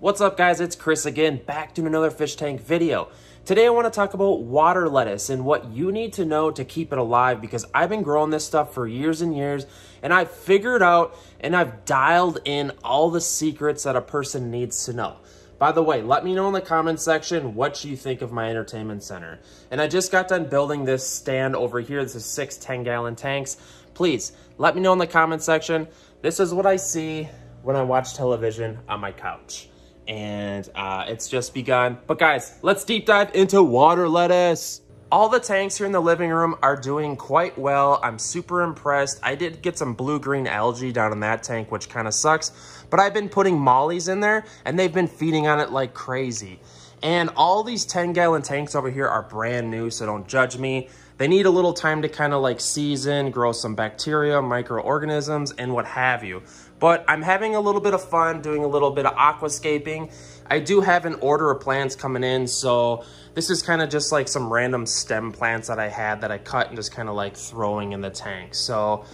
What's up guys, it's Chris again, back to another fish tank video. Today I want to talk about water lettuce and what you need to know to keep it alive, because I've been growing this stuff for years and years, and I've figured out and I've dialed in all the secrets that a person needs to know. By the way, let me know in the comment section what you think of my entertainment center. And I just got done building this stand over here. This is 6 10-gallon tanks. Please let me know in the comment section. This is what I see when I watch television on my couch. And it's just begun. But guys, let's deep dive into water lettuce. All the tanks here in the living room are doing quite well. I'm super impressed. I did get some blue-green algae down in that tank, which kind of sucks, but I've been putting mollies in there and they've been feeding on it like crazy. And all these 10-gallon tanks over here are brand new, so don't judge me. They need a little time to kind of like season, grow some bacteria, microorganisms, and what have you. But I'm having a little bit of fun doing a little bit of aquascaping. I do have an order of plants coming in, so this is kind of just like some random stem plants that I had that I cut and just kind of like throwing in the tank. So,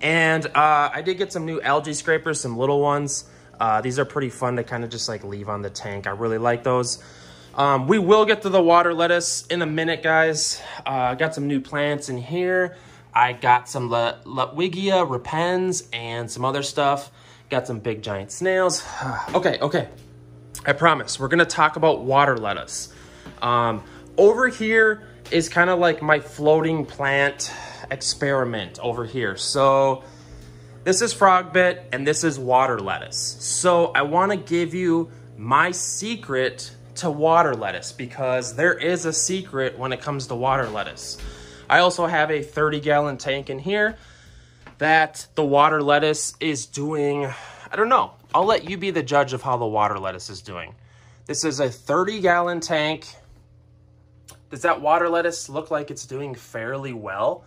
and I did get some new algae scrapers, some little ones. These are pretty fun to kind of just like leave on the tank. I really like those. We will get to the water lettuce in a minute, guys. I got some new plants in here. I got some Lutwigia repens and some other stuff. Got some big giant snails. Okay. I promise we're gonna talk about water lettuce. Over here is kind of like my floating plant experiment over here. So this is frog bit and this is water lettuce. So I wanna give you my secret to water lettuce, because there is a secret when it comes to water lettuce. I also have a 30-gallon tank in here that the water lettuce is doing. I don't know. I'll let you be the judge of how the water lettuce is doing. This is a 30-gallon tank. Does that water lettuce look like it's doing fairly well?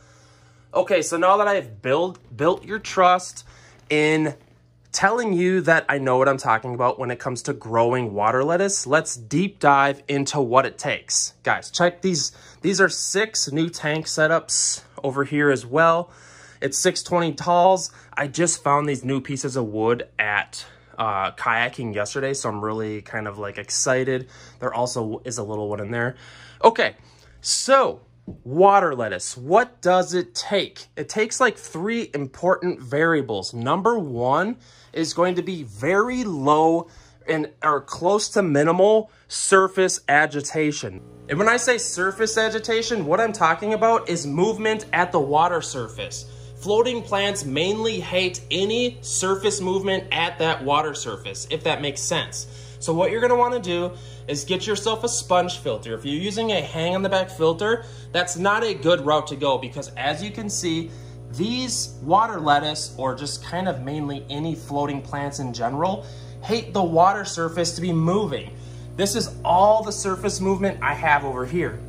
Okay, so now that I've built your trust in telling you that I know what I'm talking about when it comes to growing water lettuce, let's deep dive into what it takes. Guys, check these. These are 6 new tank setups over here as well. It's 620 talls. I just found these new pieces of wood at kayaking yesterday, so I'm really kind of like excited. There also is a little one in there. Okay, so water lettuce, what does it take? It takes like 3 important variables. Number 1 is going to be very low and or close to minimal surface agitation. And when I say surface agitation, what I'm talking about is movement at the water surface. Floating plants mainly hate any surface movement at that water surface, if that makes sense. So what you're gonna wanna do is get yourself a sponge filter. If you're using a hang on the back filter, that's not a good route to go, because as you can see, these water lettuce, or just kind of mainly any floating plants in general, hate the water surface to be moving. This is all the surface movement I have over here.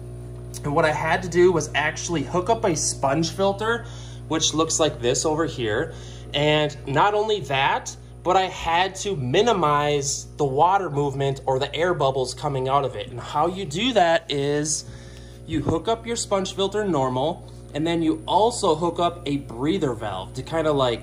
And what I had to do was actually hook up a sponge filter, which looks like this over here. And not only that, but I had to minimize the water movement or the air bubbles coming out of it. And how you do that is you hook up your sponge filter normal, and then you also hook up a breather valve to kind of like,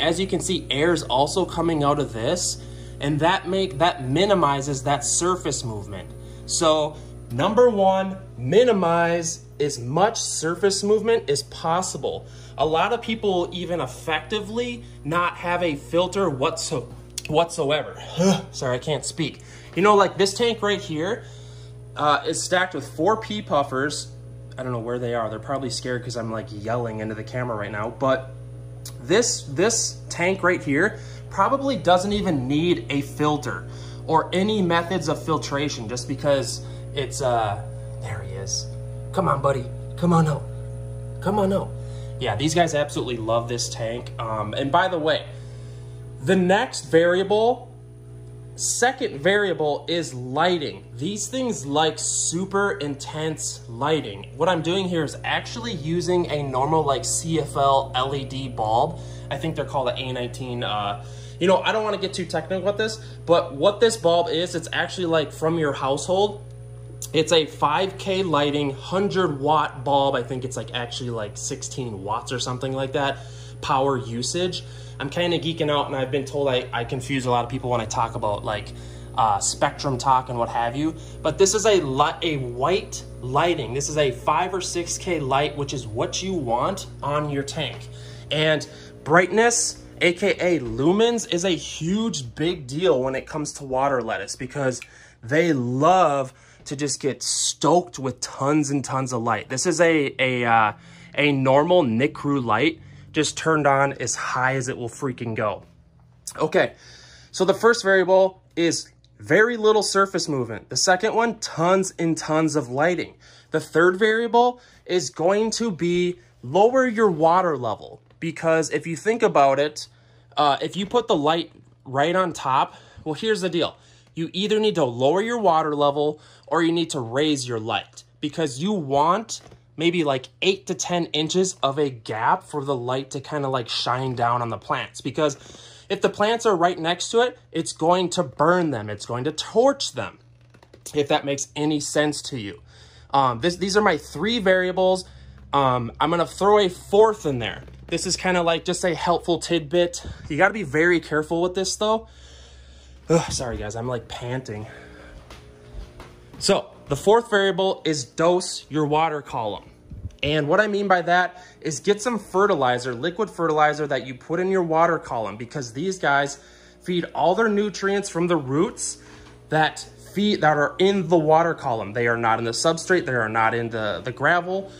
as you can see, air is also coming out of this, and that minimizes that surface movement. So number 1, minimize as much surface movement as possible. A lot of people even effectively not have a filter whatsoever. Sorry, I can't speak. You know, like this tank right here is stacked with 4 pea puffers. I don't know where they are. They're probably scared because I'm like yelling into the camera right now. But this tank right here probably doesn't even need a filter or any methods of filtration, just because it's, there he is. Come on, buddy. Come on out. Come on out. Yeah, these guys absolutely love this tank. And by the way, the next variable, 2nd variable, is lighting. These things like super intense lighting. What I'm doing here is actually using a normal like CFL LED bulb. I think they're called the A19. You know, I don't want to get too technical with this, but what this bulb is, it's actually like from your household. It's a 5K lighting, 100-watt bulb. I think it's like actually like 16 watts or something like that, power usage. I'm kind of geeking out, and I've been told I confuse a lot of people when I talk about like spectrum talk and what have you. But this is a white lighting. This is a 5 or 6K light, which is what you want on your tank. And brightness, AKA lumens, is a huge big deal when it comes to water lettuce, because they love to just get stoked with tons and tons of light. This is a normal Nick Crew light, just turned on as high as it will freaking go. Okay, so the first variable is very little surface movement. The second one, tons and tons of lighting. The third variable is going to be lower your water level, because if you think about it, if you put the light right on top, well, here's the deal. You either need to lower your water level or you need to raise your light, because you want maybe like 8 to 10 inches of a gap for the light to kind of like shine down on the plants. Because if the plants are right next to it, it's going to burn them. It's going to torch them, if that makes any sense to you. These are my three variables. I'm going to throw a fourth in there. This is kind of like just a helpful tidbit. You got to be very careful with this though. Ugh, sorry guys, I'm like panting. So the fourth variable is dose your water column. And what I mean by that is get some fertilizer, liquid fertilizer that you put in your water column, because these guys feed all their nutrients from the roots that are in the water column. They are not in the substrate. They are not in the gravel.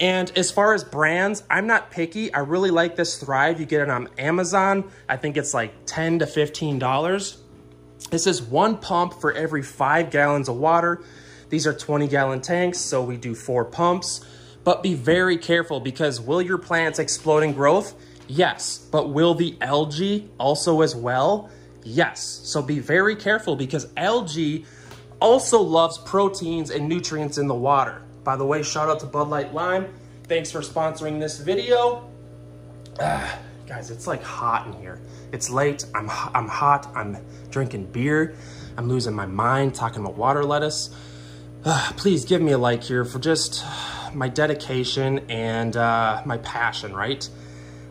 And as far as brands, I'm not picky. I really like this Thrive. You get it on Amazon. I think it's like $10 to $15. This is one pump for every 5 gallons of water. These are 20-gallon tanks, so we do 4 pumps. But be very careful, because will your plants explode in growth? Yes. But will the algae also as well? Yes. So be very careful, because algae also loves proteins and nutrients in the water. By the way, shout out to Bud Light Lime. Thanks for sponsoring this video. Guys, it's like hot in here. It's late, I'm hot, I'm drinking beer, I'm losing my mind talking about water lettuce. Please give me a like here for just my dedication and my passion, right?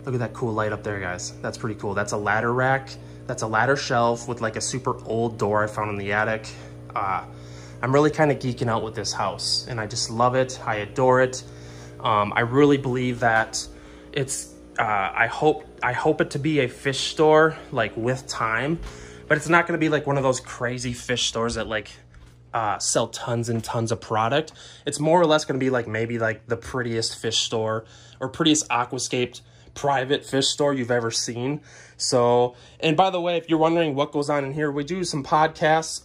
Look at that cool light up there, guys. That's pretty cool. That's a ladder rack. That's a ladder shelf with like a super old door I found in the attic. I'm really kind of geeking out with this house, and I just love it. I adore it. I really believe that it's, I hope it to be a fish store like with time, but it's not going to be like one of those crazy fish stores that like sell tons and tons of product. It's more or less going to be like maybe like the prettiest fish store or prettiest aquascaped private fish store you've ever seen. So, and by the way, if you're wondering what goes on in here, we do some podcasts.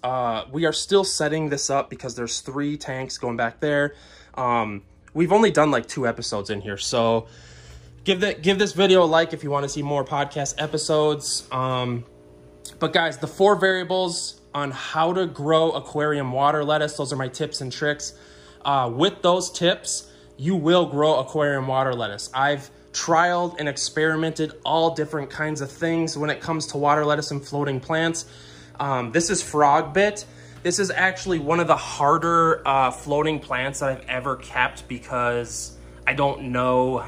We are still setting this up because there's 3 tanks going back there. We've only done like 2 episodes in here, so give this video a like if you want to see more podcast episodes. But guys, the 4 variables on how to grow aquarium water lettuce, those are my tips and tricks. With those tips, you will grow aquarium water lettuce. I've trialed and experimented all different kinds of things when it comes to water lettuce and floating plants. This is Frog Bit. This is actually one of the harder floating plants that I've ever kept, because I don't know...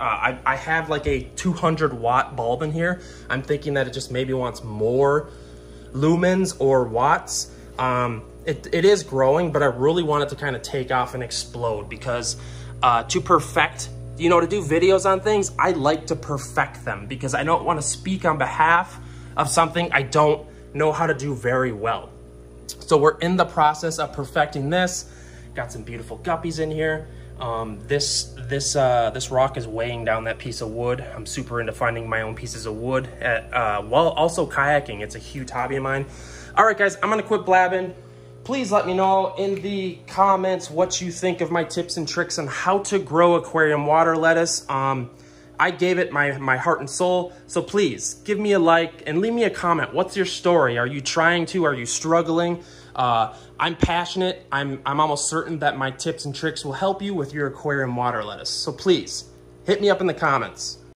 I have like a 200-watt bulb in here. I'm thinking that it just maybe wants more lumens or watts. It is growing, but I really want it to kind of take off and explode, because to perfect, you know, to do videos on things, I like to perfect them, because I don't want to speak on behalf of something I don't know how to do very well. So we're in the process of perfecting this. Got some beautiful guppies in here. This rock is weighing down that piece of wood. I'm super into finding my own pieces of wood while also kayaking. It's a huge hobby of mine. All right, guys, I'm going to quit blabbing. Please let me know in the comments what you think of my tips and tricks on how to grow aquarium water lettuce. I gave it my heart and soul. So please give me a like and leave me a comment. What's your story? Are you trying to? Are you struggling? I'm passionate. I'm almost certain that my tips and tricks will help you with your aquarium water lettuce. So please hit me up in the comments.